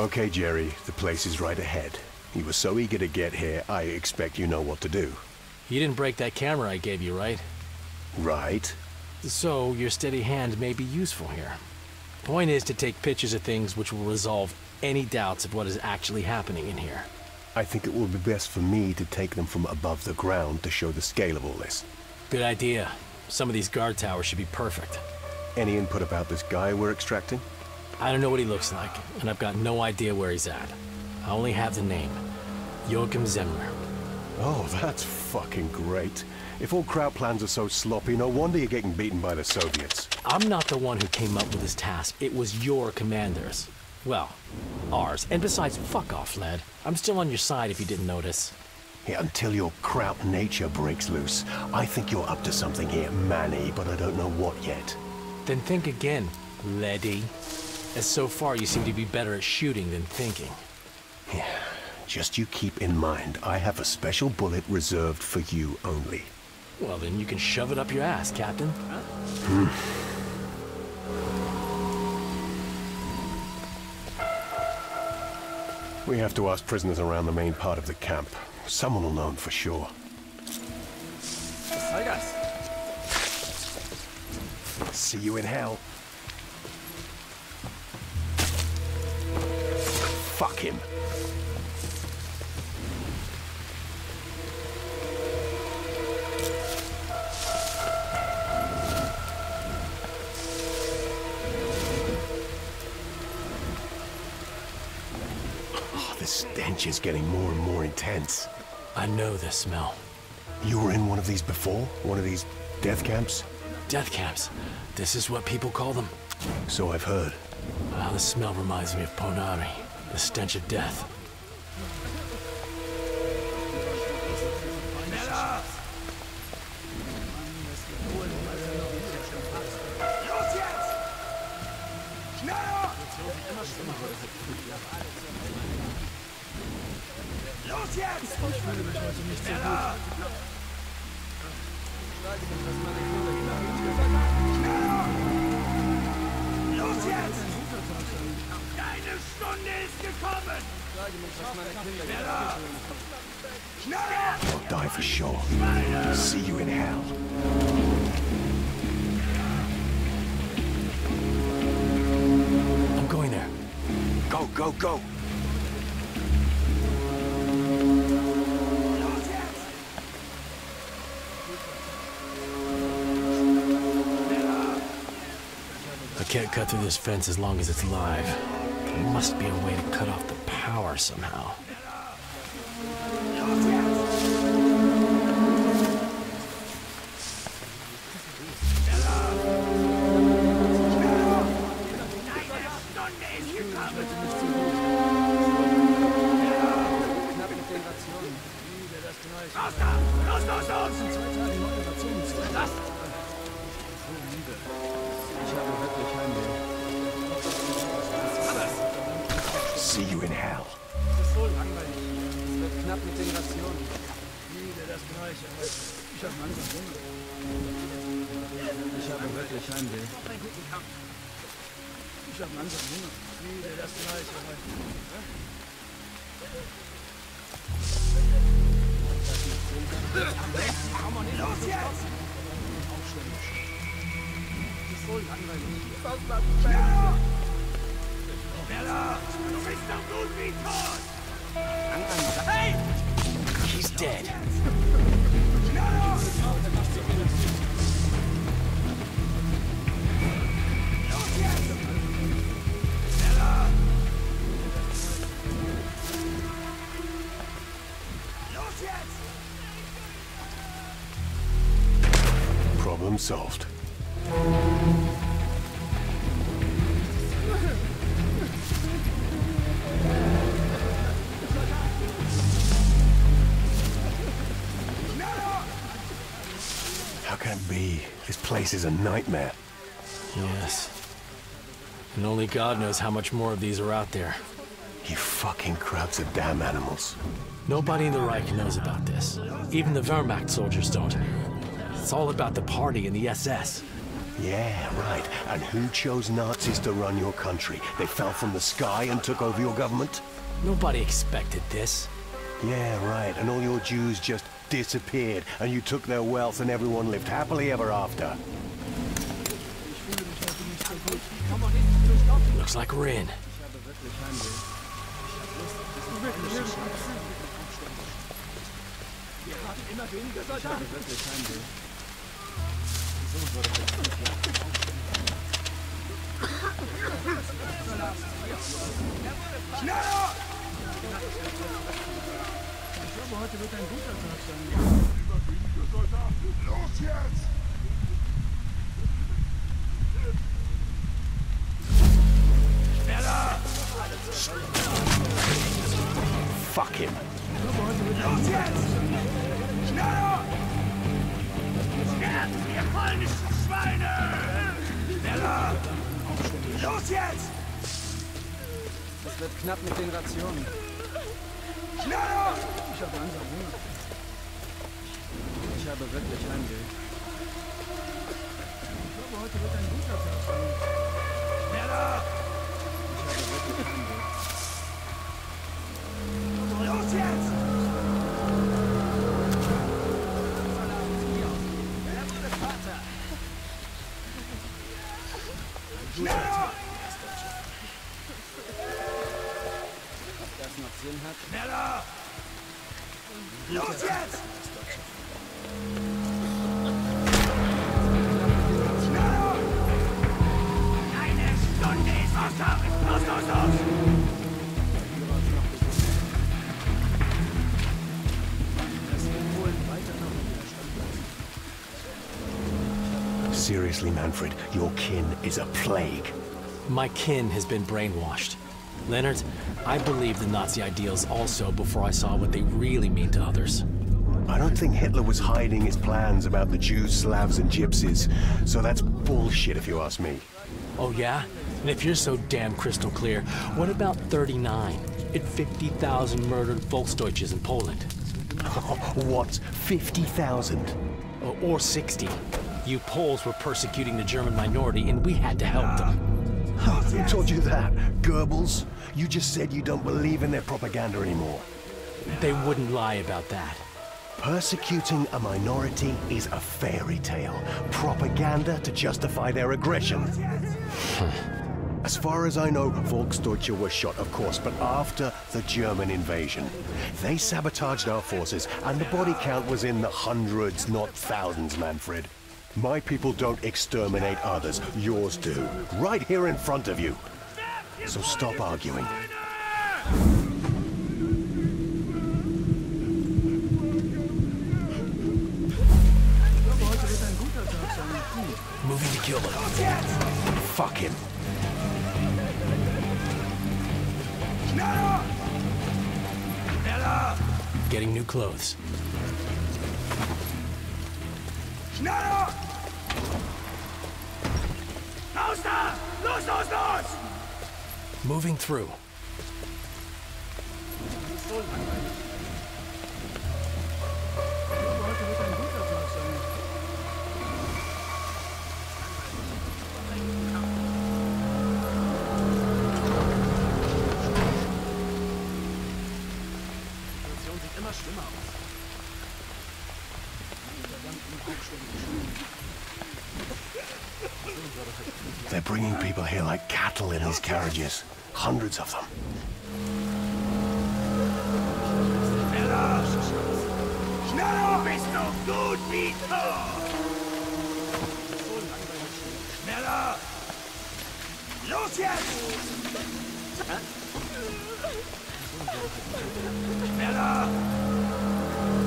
Okay, Jerry, the place is right ahead. You were so eager to get here, I expect you know what to do. You didn't break that camera I gave you, right? Right. So, your steady hand may be useful here. Point is to take pictures of things which will resolve any doubts of what is actually happening in here. I think it will be best for me to take them from above the ground to show the scale of all this. Good idea. Some of these guard towers should be perfect. Any input about this guy we're extracting? I don't know what he looks like, and I've got no idea where he's at. I only have the name. Joachim Zemmer. Oh, that's fucking great. If all crowd plans are so sloppy, no wonder you're getting beaten by the Soviets. I'm not the one who came up with this task. It was your commanders. Well, ours. And besides, fuck off, lad. I'm still on your side if you didn't notice. Yeah, until your kraut nature breaks loose. I think you're up to something here, Manny, but I don't know what yet. Then think again, Leddy. As so far, you seem to be better at shooting than thinking. Yeah, just you keep in mind, I have a special bullet reserved for you only. Well, then you can shove it up your ass, Captain. We have to ask prisoners around the main part of the camp. Someone will know them for sure. Hi, guys. See you in hell. Fuck him. Stench is getting more and more intense. I know this smell. You were in one of these before? One of these death camps? Death camps? This is what people call them. So I've heard. Wow, the smell reminds me of Ponari, the stench of death. Los jetzt! Ich fühle mich heute nicht so gut. Los jetzt! Deine Stunde ist gekommen! I'll die for sure. See you in hell. I'm going there. Go, go, go! Can't cut through this fence as long as it's live. There must be a way to cut off the power somehow. See you in hell. Es ist so langweilig hier. Es wird knapp mit den Rationen. Wieder das Gleiche. Ich habe langsam Hunger. Ich habe wirklich Heimweh. Ich habe langsam Hunger. Wieder das Gleiche. Los jetzt! Es ist so langweilig hier. Hey! He's dead. Problem solved. This place is a nightmare. Yes. And only God knows how much more of these are out there. You fucking crabs are damn animals. Nobody in the Reich knows about this. Even the Wehrmacht soldiers don't. It's all about the party and the SS. Yeah, right. And who chose Nazis to run your country? They fell from the sky and took over your government? Nobody expected this. Yeah, right. And all your Jews just disappeared, and you took their wealth, and everyone lived happily ever after. Looks like we're in. Heute wird ein guter Tag sein. Los jetzt! Schneller! Fuck him! Los jetzt! Schneller! Schneller! Ihr polnischen Schweine! Schneller! Los jetzt! Es wird knapp mit den Rationen. Schneller! Ich habe langsam Hunger. Ich habe wirklich Heimweh. Ich glaube, heute wird ein guter Tag sein. Schneller! Ich habe wirklich Heimweh. Los jetzt! Schneller! Ob das noch Sinn hat? Schneller! Los jetzt! Schneller! Eine Stunde ist Austausch! Los, los, los! Seriously, Manfred, your kin is a plague. My kin has been brainwashed. Leonard, I believed in Nazi ideals also before I saw what they really mean to others. I don't think Hitler was hiding his plans about the Jews, Slavs, and Gypsies, so that's bullshit if you ask me. Oh yeah? And if you're so damn crystal clear, what about 39 and 50,000 murdered Volksdeutsches in Poland? What? 50,000? Or 60. You Poles were persecuting the German minority and we had to help them. Who told you that? Goebbels? You just said you don't believe in their propaganda anymore. They wouldn't lie about that. Persecuting a minority is a fairy tale. Propaganda to justify their aggression. As far as I know, Volksdeutsche were shot, of course, but after the German invasion. They sabotaged our forces, and the body count was in the hundreds, not thousands, Manfred. My people don't exterminate others, yours do. Right here in front of you. So stop arguing. Moving to kill him. Fuck him. Getting new clothes. Schneller! Raus da! Los, los, los! Moving through. They're bringing people here like cattle in these carriages. Hundreds of them. Schneller! Schneller! Bist du gut, Vito? Schneller! Los jetzt! Schneller!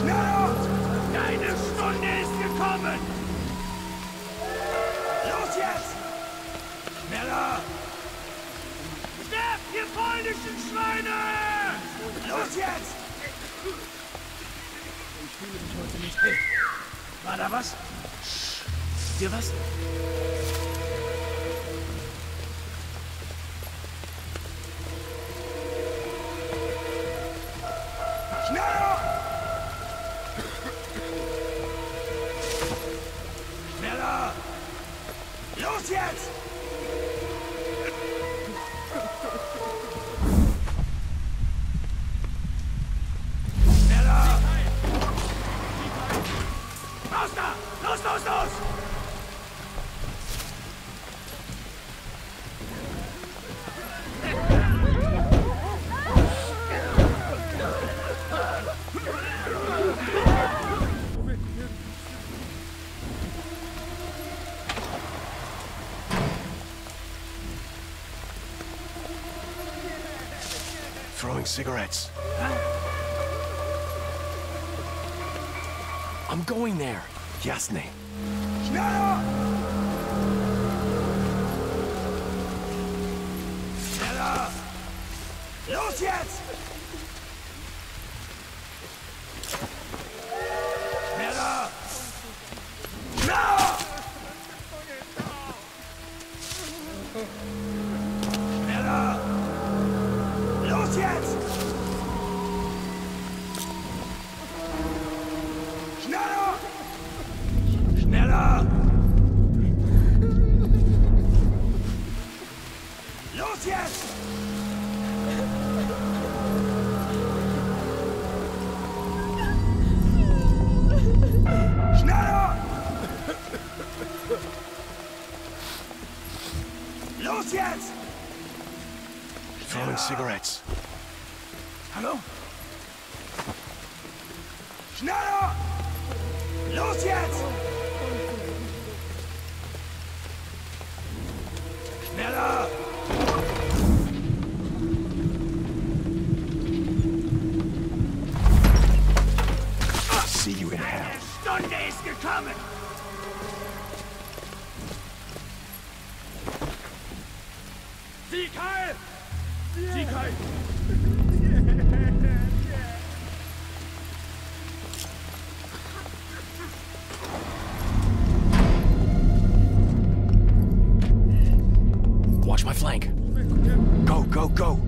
Schneller! Deine Stunde ist gekommen! Los jetzt! Schneller! Sterbt, ihr polnischen Schweine! Los jetzt! Ich fühle mich heute nicht fit. War da was? Ist dir was? Schneller! Schneller! Los jetzt! Schneller! Raus da! Los, los, los! Throwing cigarettes. Huh? I'm going there. Jasne. Schneller! Schneller! Los jetzt! Schneller! No! Schneller! Los jetzt! Schneller! Schneller! Los jetzt! Schneller! Los jetzt! Throwing cigarettes. Hallo? Schneller! Los jetzt! Schneller! See you in hell. Eine Stunde ist gekommen! Sieg heil! Sieg heil! Watch my flank. Go, go, go!